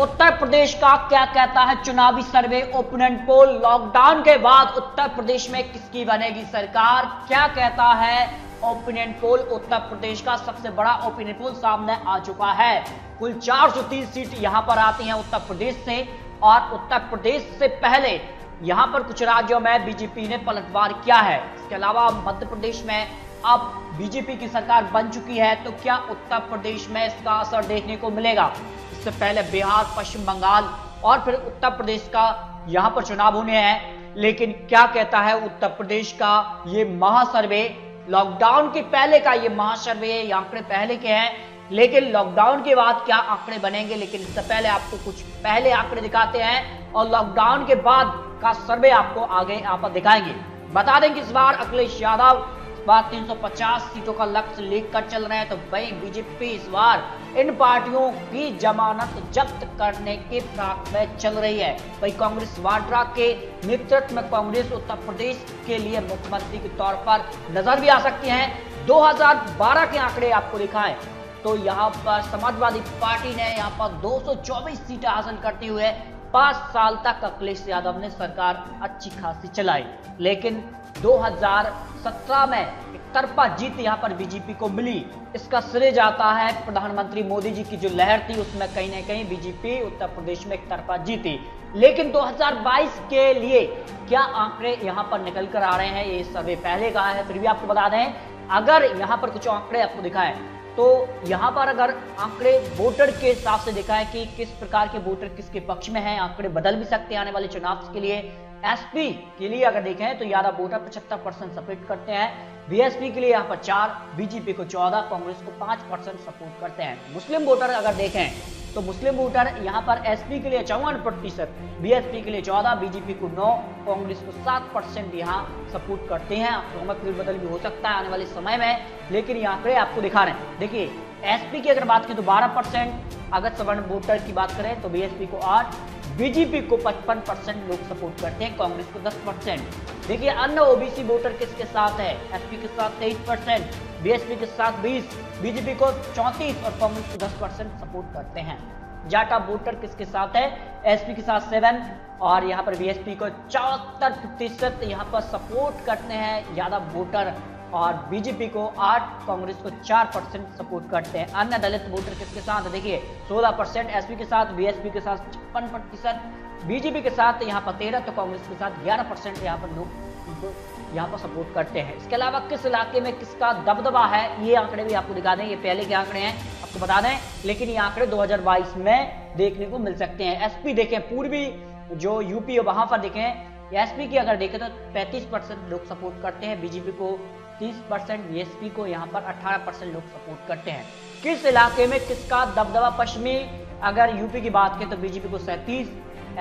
उत्तर प्रदेश का क्या कहता है चुनावी सर्वे, ओपिनियन पोल, लॉकडाउन के बाद उत्तर प्रदेश में किसकी बनेगी सरकार, क्या कहता है ओपिनियन पोल। उत्तर प्रदेश का सबसे बड़ा ओपिनियन पोल सामने आ चुका है। कुल 430 सीट यहां पर आती हैं उत्तर प्रदेश से, और उत्तर प्रदेश से पहले यहां पर कुछ राज्यों में बीजेपी ने पलटवार किया है। इसके अलावा मध्य प्रदेश में अब बीजेपी की सरकार बन चुकी है, तो क्या उत्तर प्रदेश में इसका असर देखने को मिलेगा। इससे पहले बिहार, पश्चिम बंगाल और फिर उत्तर प्रदेश का यहां पर चुनाव होने हैं, लेकिन क्या कहता है उत्तर प्रदेश का ये महासर्वे। लॉकडाउन के पहले का ये महासर्वे, ये आंकड़े पहले के हैं, लेकिन लॉकडाउन के बाद क्या आंकड़े बनेंगे। लेकिन इससे पहले आपको कुछ पहले आंकड़े दिखाते हैं और लॉकडाउन के बाद का सर्वे आपको आगे यहाँ पर दिखाएंगे। बता दें कि इस बार अखिलेश यादव बात 350 सीटों का लक्ष्य लेकर चल रहे हैं, तो वही बीजेपी इस बार इन पार्टियों की जमानत जब्त करने के प्रयास में चल रही है। वही कांग्रेस वाड्रा के नेतृत्व में कांग्रेस उत्तर प्रदेश के लिए मुख्यमंत्री के तौर पर नजर भी आ सकती है। 2012 के आंकड़े आपको दिखाएं तो यहाँ पर समाजवादी पार्टी ने यहाँ पर 224 सीटें हासिल करते हुए 5 साल तक अखिलेश यादव ने सरकार अच्छी खासी चलाई, लेकिन 2017 में एक तरफा जीत यहाँ पर बीजेपी को मिली। इसका श्रेय जाता है प्रधानमंत्री मोदी जी की जो लहर थी, उसमें कहीं ना कहीं बीजेपी उत्तर प्रदेश में एक तरफा जीती। लेकिन 2022 के लिए क्या आंकड़े यहाँ पर निकल कर आ रहे हैं, ये सर्वे पहले का है, फिर भी आपको बता दें। अगर यहाँ पर कुछ आंकड़े आपको दिखाएं तो यहाँ पर अगर आंकड़े वोटर के हिसाब से दिखाएं कि किस प्रकार के वोटर किसके पक्ष में हैं, आंकड़े बदल भी सकते हैं आने वाले चुनाव के लिए। एसपी के लिए अगर देखें तो यादव वोटर 75% सपोर्ट करते हैं, बीएसपी के लिए यहाँ पर 4, बीजेपी को 14, कांग्रेस को 5% सपोर्ट करते हैं। मुस्लिम वोटर अगर देखें तो मुस्लिम वोटर यहाँ पर एसपी के लिए 54%, बीएसपी के लिए 14, बीजेपी को 9, कांग्रेस को 7% यहाँ सपोर्ट करते हैं। आंकड़ों में फिर बदल भी हो सकता है आने वाले समय में, लेकिन ये आंकड़े आपको दिखा रहे हैं। देखिए एसपी की अगर बात करें तो 12%, अगर सवर्ण वोटर की बात करें तो बीएसपी को 8, बीजेपी को 55% लोग सपोर्ट करते हैं, कांग्रेस को 10%। देखिए अन्य ओबीसी वोटर किसके साथ है, एसपी के साथ 23%, बीएसपी के साथ 20, बीजेपी को 34 और कांग्रेस को 10% सपोर्ट करते हैं। जाटा वोटर किसके साथ है, एसपी के साथ 7 और यहाँ पर बीएसपी को 74% यहाँ पर सपोर्ट करते हैं यादव वोटर, और बीजेपी को 8, कांग्रेस को 4% सपोर्ट करते हैं। अन्य दलित वोटर किसके साथ, देखिए 16%, एसपी के साथ, बीएसपी के साथ 56%, बीजेपी के साथ यहाँ पर 13, तो कांग्रेस के साथ 11% यहाँ पर लोग यहाँ पर सपोर्ट करते हैं। इसके अलावा किस इलाके में किसका दबदबा है, ये आंकड़े भी आपको दिखा दें। ये पहले के आंकड़े हैं आपको बता दें, लेकिन ये आंकड़े 2022 में देखने को मिल सकते हैं। एसपी देखें पूर्वी जो यूपी है वहां पर देखें, एसपी की अगर देखें तो 35% लोग सपोर्ट करते हैं, बीजेपी को 30%, बीएसपी को यहाँ पर 18% लोग सपोर्ट करते हैं। किस इलाके में किसका दबदबा, पश्चिमी अगर यूपी की बात करें तो बीजेपी को 37,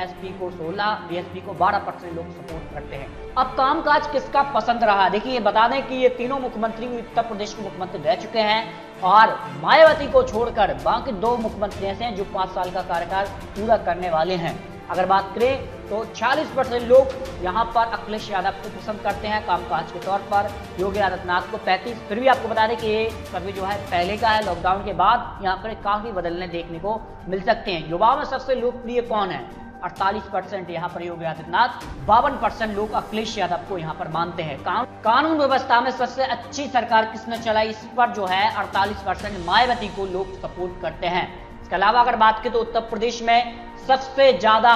एसपी को 16, बीएसपी को 12% लोग सपोर्ट करते हैं। अब कामकाज किसका पसंद रहा, देखिए बता दें कि ये तीनों मुख्यमंत्री उत्तर प्रदेश के मुख्यमंत्री रह चुके हैं, और मायावती को छोड़कर बाकी 2 मुख्यमंत्री ऐसे हैं जो 5 साल का कार्यकाल पूरा करने वाले हैं। अगर बात करें तो 40% लोग यहाँ पर अखिलेश यादव को पसंद करते हैं कामकाज के तौर पर, योगी आदित्यनाथ को 35। फिर भी आपको बता दें कि ये सर्वे जो है पहले का है, लॉकडाउन के बाद यहाँ पर काफ़ी बदलने देखने को मिल सकते हैं। युवाओं में सबसे लोकप्रिय कौन है, 48% यहाँ पर योगी आदित्यनाथ, 52% लोग अखिलेश यादव को यहाँ पर मानते हैं। कानून व्यवस्था में सबसे अच्छी सरकार किसने चलाई, इस पर जो है 48% मायावती को लोग सपोर्ट करते हैं। इसके अलावा अगर बात करें तो उत्तर प्रदेश में सबसे ज्यादा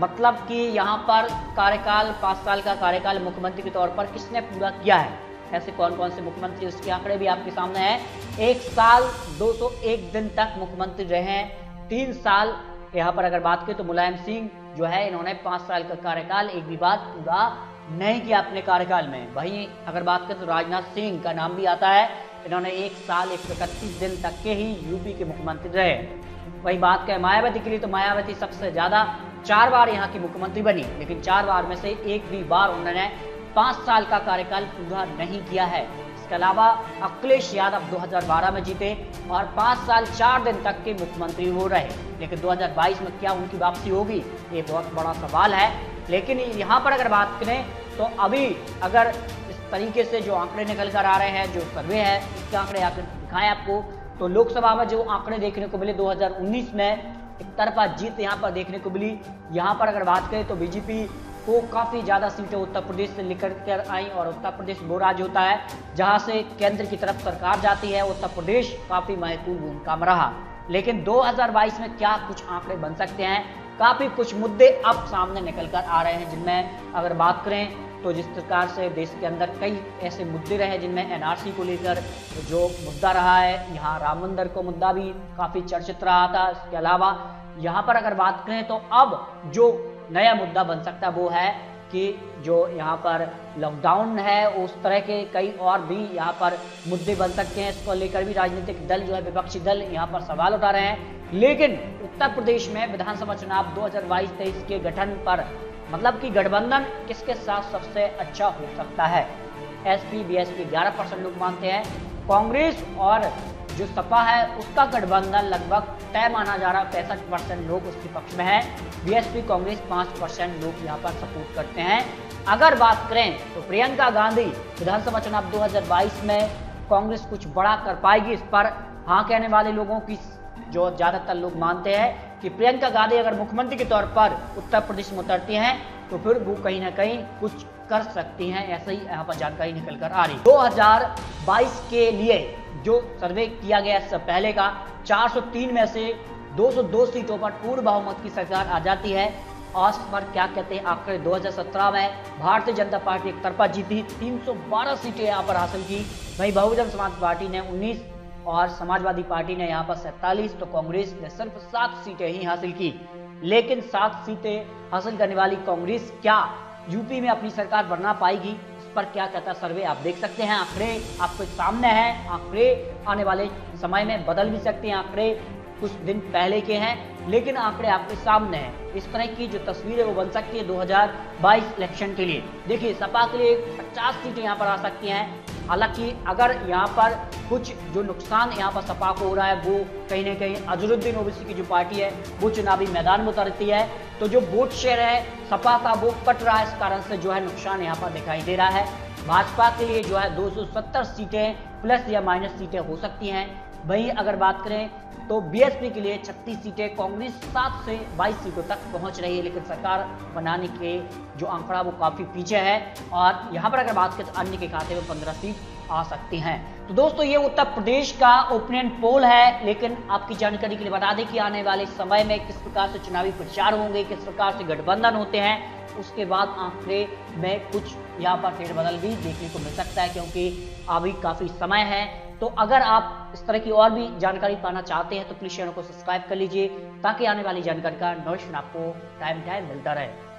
मतलब कि यहाँ पर कार्यकाल 5 साल का कार्यकाल मुख्यमंत्री के तौर पर किसने पूरा किया है, ऐसे कौन कौन से मुख्यमंत्री, उसके आंकड़े भी आपके सामने हैं। 1 साल 201 दिन तक मुख्यमंत्री रहे हैं, 3 साल यहाँ पर अगर बात करें तो मुलायम सिंह जो है इन्होंने 5 साल का कार्यकाल एक भी बात पूरा नहीं किया अपने कार्यकाल में। वहीं अगर बात करें तो राजनाथ सिंह का नाम भी आता है, इन्होंने 1 साल 131 दिन तक के ही यूपी के मुख्यमंत्री रहे। वही बात करें मायावती के लिए तो मायावती सबसे ज्यादा 4 बार यहाँ की मुख्यमंत्री बनी, लेकिन 4 बार में से एक भी बार उन्होंने 5 साल का कार्यकाल पूरा नहीं किया है। इसके अलावा अखिलेश यादव 2012 में जीते और 5 साल 4 दिन तक के मुख्यमंत्री वो रहे, लेकिन 2022 में क्या उनकी वापसी होगी, ये बहुत बड़ा सवाल है। लेकिन यहाँ पर अगर बात करें तो अभी अगर इस तरीके से जो आंकड़े निकल कर आ रहे हैं, जो सर्वे है इसके आंकड़े आकर दिखाएं आपको, तो लोकसभा में जो आंकड़े देखने को मिले 2019 में एक तरफा जीत यहाँ पर देखने को मिली। यहाँ पर अगर बात करें तो बीजेपी को काफ़ी ज़्यादा सीटें उत्तर प्रदेश से लेकर कर आई और उत्तर प्रदेश वो राज्य होता है जहाँ से केंद्र की तरफ सरकार जाती है। उत्तर प्रदेश काफ़ी महत्वपूर्ण भूमिका में रहा, लेकिन 2022 में क्या कुछ आंकड़े बन सकते हैं, काफ़ी कुछ मुद्दे अब सामने निकल कर आ रहे हैं, जिनमें अगर बात करें तो जिस प्रकार से देश के अंदर कई ऐसे मुद्दे रहे जिनमें एनआरसी को लेकर जो मुद्दा रहा है, यहाँ राम मंदिर को मुद्दा भी काफ़ी चर्चित रहा था। इसके अलावा यहाँ पर अगर बात करें तो अब जो नया मुद्दा बन सकता है वो है कि जो यहाँ पर लॉकडाउन है, उस तरह के कई और भी यहाँ पर मुद्दे बन सकते हैं। इसको लेकर भी राजनीतिक दल जो है, विपक्षी दल यहाँ पर सवाल उठा रहे हैं। लेकिन उत्तर प्रदेश में विधानसभा चुनाव 2022-23 के गठन पर मतलब कि गठबंधन किसके साथ सबसे अच्छा हो सकता है। एसपी-बीएसपी 11% लोग मानते हैं। कांग्रेस और जो सपा है उसका गठबंधन लगभग तय माना जा रहा है, 65% लोग उसके पक्ष में हैं। बीएसपी कांग्रेस 5% लोग यहाँ पर सपोर्ट करते हैं। अगर बात करें तो प्रियंका गांधी विधानसभा चुनाव 2022 में कांग्रेस कुछ बड़ा कर पाएगी, इस पर हाँ कहने वाले लोगों की जो ज़्यादातर लोग मानते हैं कि प्रियंका गांधी अगर मुख्यमंत्री के तौर पर उत्तर प्रदेश में उतरती हैं तो फिर वो कहीं ना कहीं कुछ कर सकती हैं, ऐसे ही यहाँ पर जानकारी निकल कर आ रही। 2022 के लिए जो सर्वे किया गया इससे पहले का 403 में से 202 सीटों पर पूर्व बहुमत की सरकार आ जाती है। और इस पर क्या कहते हैं आखिर 2017 में भारतीय जनता पार्टी एक तरफा जीती, 312 सीटें यहाँ पर हासिल की। वहीं बहुजन समाज पार्टी ने 19 और समाजवादी पार्टी ने यहाँ पर 47, तो कांग्रेस ने सिर्फ 7 सीटें ही हासिल की। लेकिन 7 सीटें हासिल करने वाली कांग्रेस क्या यूपी में अपनी सरकार बना पाएगी, इस पर क्या कहता सर्वे आप देख सकते हैं। आंकड़े आपके सामने हैं, आंकड़े आने वाले समय में बदल भी सकते हैं, आंकड़े कुछ दिन पहले के हैं, लेकिन आंकड़े आपके सामने हैं। इस तरह की जो तस्वीर है वो बन सकती है 2022 इलेक्शन के लिए। देखिए सपा के लिए 50 सीटें यहाँ पर आ सकती हैं। हालांकि अगर यहाँ पर कुछ जो नुकसान यहाँ पर सपा को हो रहा है वो कहीं ना कहीं अजहरुद्दीन ओवैसी की जो पार्टी है वो चुनावी मैदान में उतरती है, तो जो वोट शेयर है सपा का वो कट रहा है, इस कारण से जो है नुकसान यहाँ पर दिखाई दे रहा है। भाजपा के लिए जो है 270 सीटें प्लस या माइनस सीटें हो सकती हैं। वहीं अगर बात करें तो बीएसपी के लिए 36 सीटें, कांग्रेस 7 से 22 सीटों तक पहुंच रही है, लेकिन सरकार बनाने के जो आंकड़ा वो काफ़ी पीछे है। और यहाँ पर अगर बात करें तो अन्य के खाते में 15 सीट आ सकती हैं। तो दोस्तों ये उत्तर प्रदेश का ओपिनियन पोल है, लेकिन आपकी जानकारी के लिए बता दें कि आने वाले समय में किस प्रकार से चुनावी प्रचार होंगे, किस प्रकार से गठबंधन होते हैं, उसके बाद आंकड़े में कुछ यहाँ पर फेरबदल भी देखने को मिल सकता है, क्योंकि अभी काफ़ी समय है। तो अगर आप इस तरह की और भी जानकारी पाना चाहते हैं तो प्लीज चैनल को सब्सक्राइब कर लीजिए, ताकि आने वाली जानकारी का नोटिफिकेशन आपको टाइम मिलता रहे।